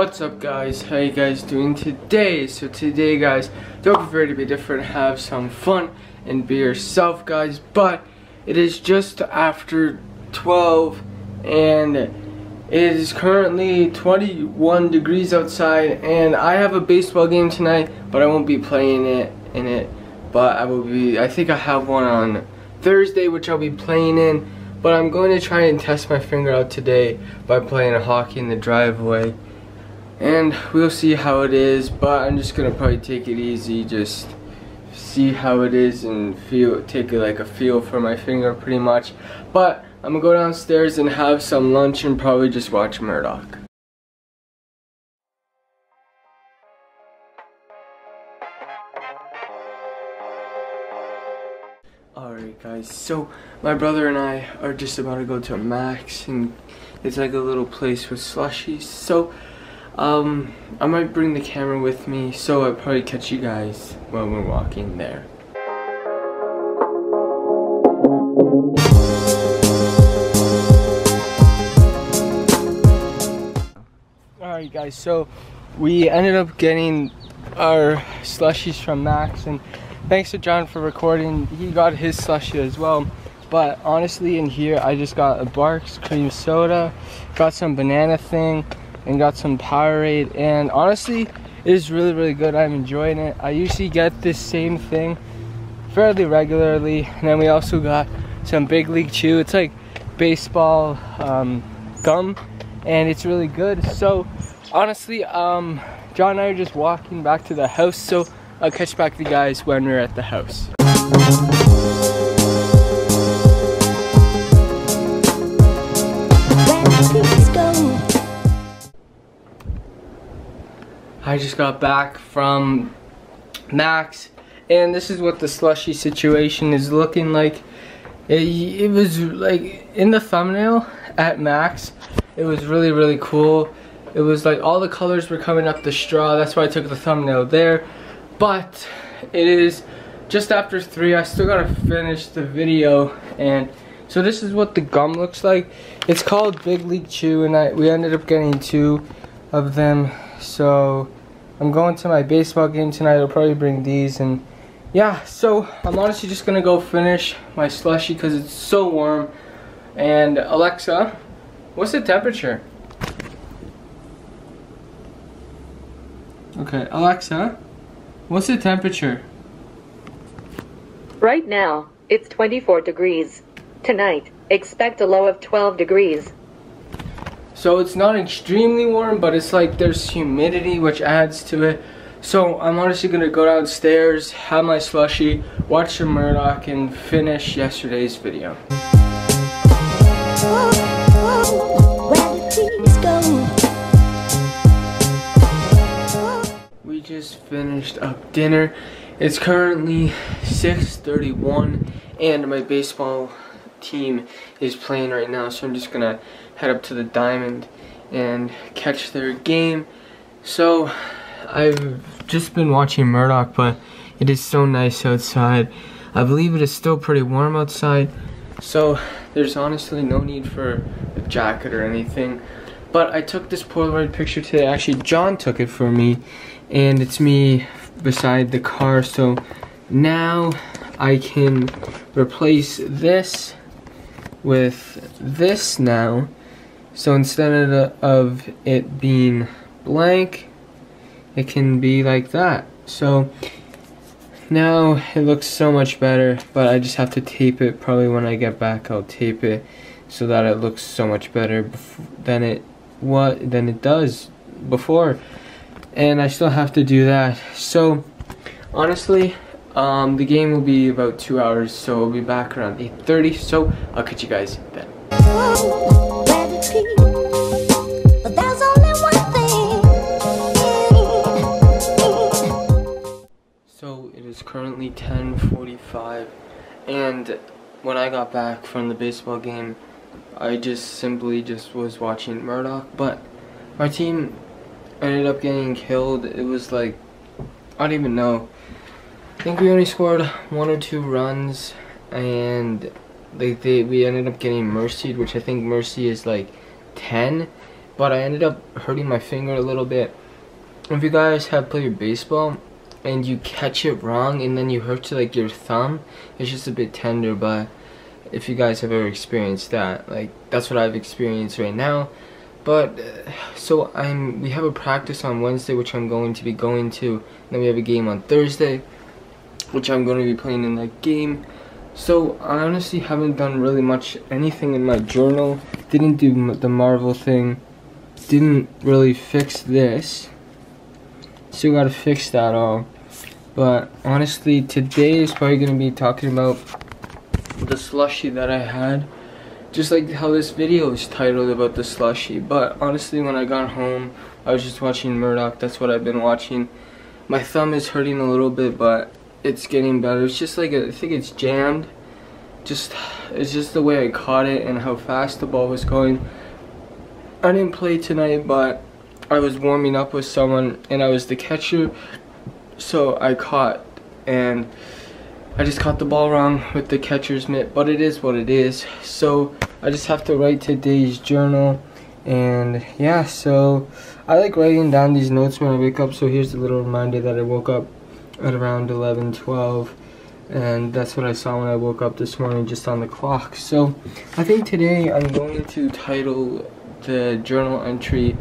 What's up guys, how you guys doing today? So today guys, don't prefer to be different, have some fun and be yourself guys, but it is just after 12 and it is currently 21 degrees outside, and I have a baseball game tonight, but I won't be playing in it, but I think I have one on Thursday which I'll be playing in, but I'm going to try and test my finger out today by playing hockey in the driveway. And we'll see how it is, but I'm just gonna probably take it easy, just see how it is and take a feel for my finger pretty much. But I'm gonna go downstairs and have some lunch and probably just watch Murdoch. Alright guys, so my brother and I are just about to go to Max, and it's like a little place with slushies, so I might bring the camera with me, so I'll probably catch you guys when we're walking there. Alright guys, so we ended up getting our slushies from Max, and thanks to John for recording. He got his slushie as well. But honestly, in here I just got a Barks cream soda, got some banana thing, and got some Powerade, and honestly it is really really good. I'm enjoying it. I usually get this same thing fairly regularly. And then we also got some Big League Chew. It's like baseball gum, and it's really good. So honestly, John and I are just walking back to the house, so I'll catch back with you guys when we're at the house. I just got back from Max, and this is what the slushy situation is looking like. It was like in the thumbnail at Max. It was really really cool. It was like all the colors were coming up the straw. That's why I took the thumbnail there. But it is just after 3. I still gotta finish the video, and so this is what the gum looks like. It's called Big League Chew, and we ended up getting 2 of them. So I'm going to my baseball game tonight. I'll probably bring these, and yeah, so I'm honestly just gonna go finish my slushie because it's so warm. And Alexa, what's the temperature? Okay, Alexa, what's the temperature? Right now, it's 24 degrees. Tonight, expect a low of 12 degrees. So it's not extremely warm, but it's like there's humidity which adds to it. So I'm honestly gonna go downstairs, have my slushie, watch some Murdoch, and finish yesterday's video. We just finished up dinner. It's currently 6:31, and my baseball team is playing right now, so I'm just gonna head up to the diamond and catch their game. So I've just been watching Murdoch, but it is so nice outside. I believe it is still pretty warm outside, so there's honestly no need for a jacket or anything. But I took this Polaroid picture today. Actually, John took it for me, and it's me beside the car, so now I can replace this with this now. So instead of it being blank, it can be like that. So now it looks so much better, but I just have to tape it. Probably when I get back, I'll tape it so that it looks so much better than it does before. And I still have to do that. So honestly, the game will be about 2 hours, so we'll be back around 8:30, so I'll catch you guys then. So it is currently 10:45, and when I got back from the baseball game, I just was watching Murdoch, but my team ended up getting killed. It was like, I don't even know. I think we only scored 1 or 2 runs, and we ended up getting mercied, which I think mercy is like 10, but I ended up hurting my finger a little bit. If you guys have played baseball and you catch it wrong and then you hurt to like your thumb, it's just a bit tender. But if you guys have ever experienced that, like that's what I've experienced right now. But so we have a practice on Wednesday, which I'm going to be going to, and then we have a game on Thursday, which I'm going to be playing in that game. So I honestly haven't done really much anything in my journal. Didn't do the Marvel thing, didn't really fix this, still gotta fix that all. But honestly, today is probably gonna be talking about the slushie that I had, just like how this video is titled about the slushie. But honestly, when I got home, I was just watching Murdoch. That's what I've been watching. My thumb is hurting a little bit, but it's getting better. It's just like I think it's jammed. It's just the way I caught it and how fast the ball was going. I didn't play tonight, but I was warming up with someone and I was the catcher, so I caught, and I just caught the ball wrong with the catcher's mitt, but it is what it is. So I just have to write today's journal, and yeah, so I like writing down these notes when I wake up. So here's a little reminder that I woke up at around 11:12, and that's what I saw when I woke up this morning, just on the clock. So I think today I'm going to title the journal entry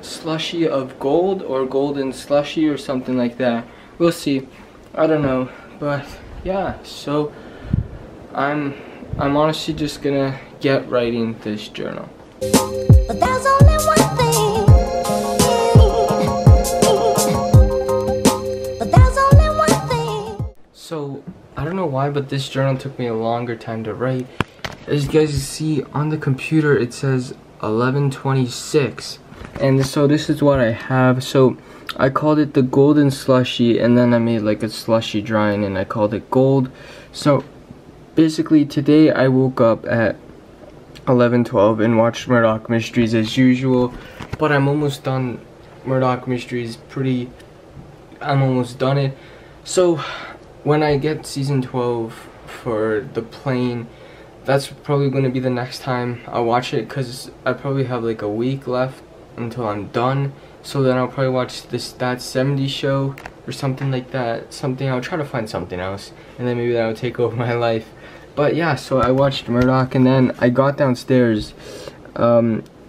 Slushie of Gold, or Golden Slushie, or something like that. We'll see, I don't know. But yeah, so I'm honestly just gonna get writing this journal. But there's only one thing. But there's only one thing. So I don't know why, but this journal took me a longer time to write. As you guys see on the computer, it says 11:26, and so this is what I have. So I called it the Golden Slushie, and then I made like a slushie drawing and I called it gold. So basically today I woke up at 11:12 and watched Murdoch Mysteries as usual, but I'm almost done Murdoch Mysteries. I'm almost done it. So when I get season 12 for the plane, that's probably going to be the next time I watch it, because I probably have like a week left until I'm done. So then I'll probably watch this That 70s Show or something like that. I'll try to find something else, and then maybe that'll take over my life. But yeah, so I watched Murdoch, and then I got downstairs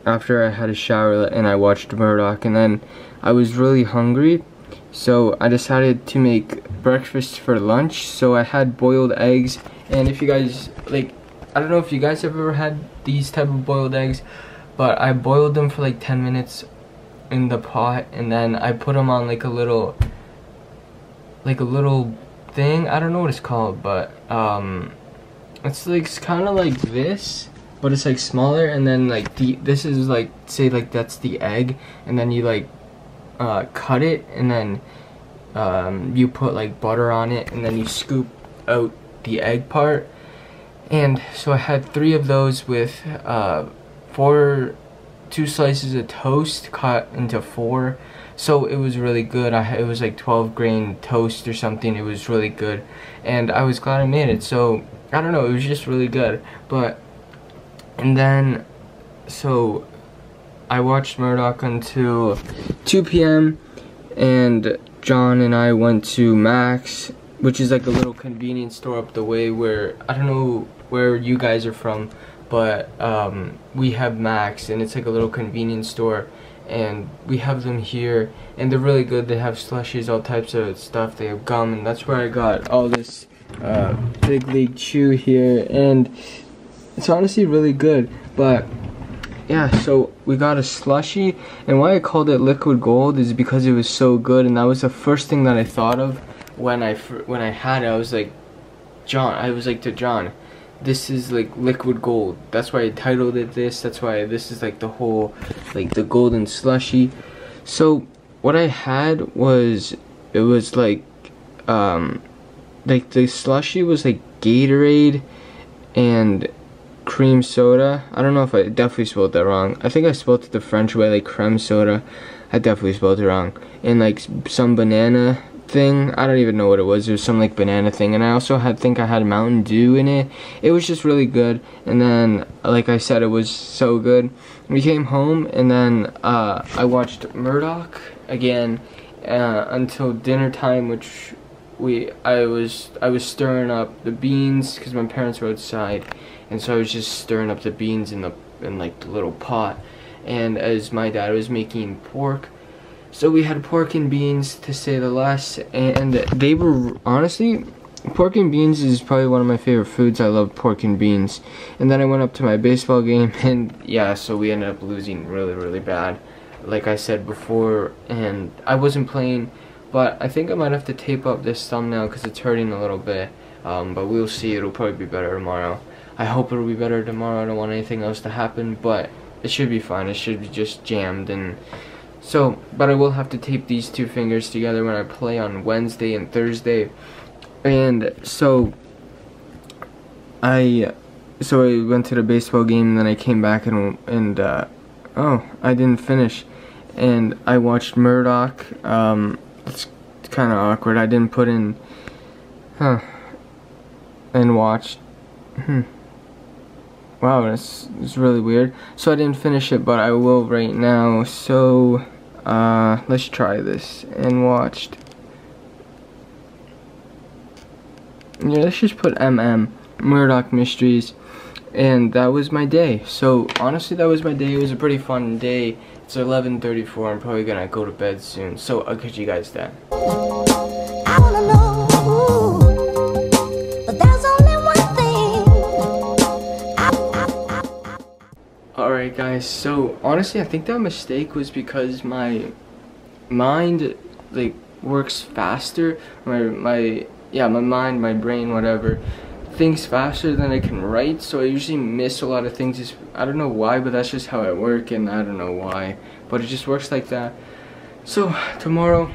after I had a shower and I watched Murdoch, and then I was really hungry, so I decided to make breakfast for lunch. So I had boiled eggs, and if you guys like, I don't know if you guys have ever had these type of boiled eggs, but I boiled them for like 10 minutes in the pot, and then I put them on like a little thing. I don't know what it's called, but it's like kind of like this, but it's like smaller. And then like this is like, say like that's the egg, and then you like cut it, and then you put like butter on it, and then you scoop out the egg part. And so I had 3 of those with 2 slices of toast cut into 4. So it was really good. It was like 12-grain toast or something. It was really good, and I was glad I made it. So I don't know, it was just really good. But and then so I watched Murdoch until 2 p.m. and John and I went to Max, which is like a little convenience store up the way, where I don't know where you guys are from, but we have Max, and it's like a little convenience store, and we have them here, and they're really good. They have slushies, all types of stuff. They have gum, and that's where I got all this Big League Chew here, and it's honestly really good. But yeah, so we got a slushie, and why I called it liquid gold is because it was so good, and that was the first thing that I thought of when I had it. I was like, to John, this is like liquid gold. That's why I titled it this. That's why this is like the whole, like the Golden Slushie. So what I had was, it was like the slushie was like Gatorade and cream soda. I don't know if I definitely spelled that wrong. I think I spelled it the French way, like creme soda. I definitely spelled it wrong. And like some banana thing. I don't even know what it was. It was some like banana thing, and I also had think I had Mountain Dew in it. It was just really good. And then, like I said, it was so good. We came home, and then I watched Murdoch again until dinner time, which I was stirring up the beans because my parents were outside, and so I was just stirring up the beans in the little pot. And as my dad was making pork, so we had pork and beans, to say the less, and they were, honestly, pork and beans is probably one of my favorite foods. I love pork and beans. And then I went up to my baseball game, and yeah, so we ended up losing really, really bad, like I said before, and I wasn't playing, but I think I might have to tape up this thumbnail because it's hurting a little bit, but we'll see. It'll probably be better tomorrow. I hope it'll be better tomorrow. I don't want anything else to happen, but it should be fine. It should be just jammed, and so, but I will have to tape these two fingers together when I play on Wednesday and Thursday. And so I went to the baseball game, and then I came back and oh, I didn't finish, and I watched Murdoch. It's kind of awkward. I didn't put in and watched. Wow, that's really weird. So I didn't finish it, but I will right now. So let's try this and watched. Yeah, let's just put Murdoch Mysteries, and that was my day. So honestly, that was my day. It was a pretty fun day. It's 11:34. I'm probably gonna go to bed soon. So I'll catch you guys then. I wanna know. Alright guys, so honestly I think that mistake was because my mind like works faster, my brain, whatever, thinks faster than I can write, so I usually miss a lot of things. I don't know why, but that's just how I work, and I don't know why, but it just works like that. So tomorrow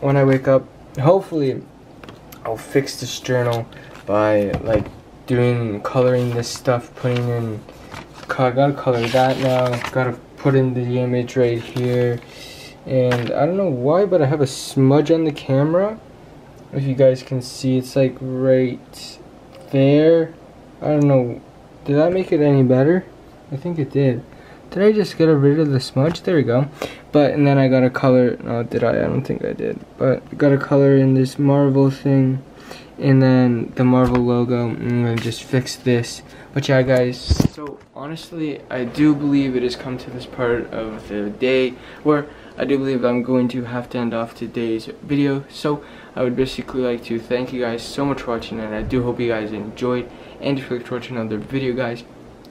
when I wake up, hopefully I'll fix this journal by like coloring this stuff, putting in, I gotta color that now, gotta put in the image right here, and I don't know why, but I have a smudge on the camera, if you guys can see, it's like right there. I don't know, did that make it any better? I think it did. Did I just get rid of the smudge? There we go. But, and then I gotta color, no, did I? I don't think I did, but gotta color in this Marvel thing, and then the Marvel logo, and then just fix this. But yeah guys, so honestly I do believe it has come to this part of the day where I do believe I'm going to have to end off today's video. So I would basically like to thank you guys so much for watching, and I do hope you guys enjoyed, and if you like to watch another video guys,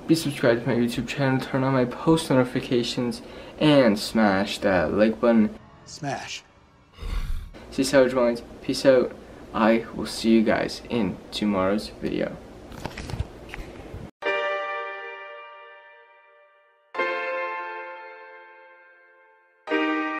be subscribed to my YouTube channel, turn on my post notifications, and smash that like button. Smash. See Savage Minds, peace out. I will see you guys in tomorrow's video.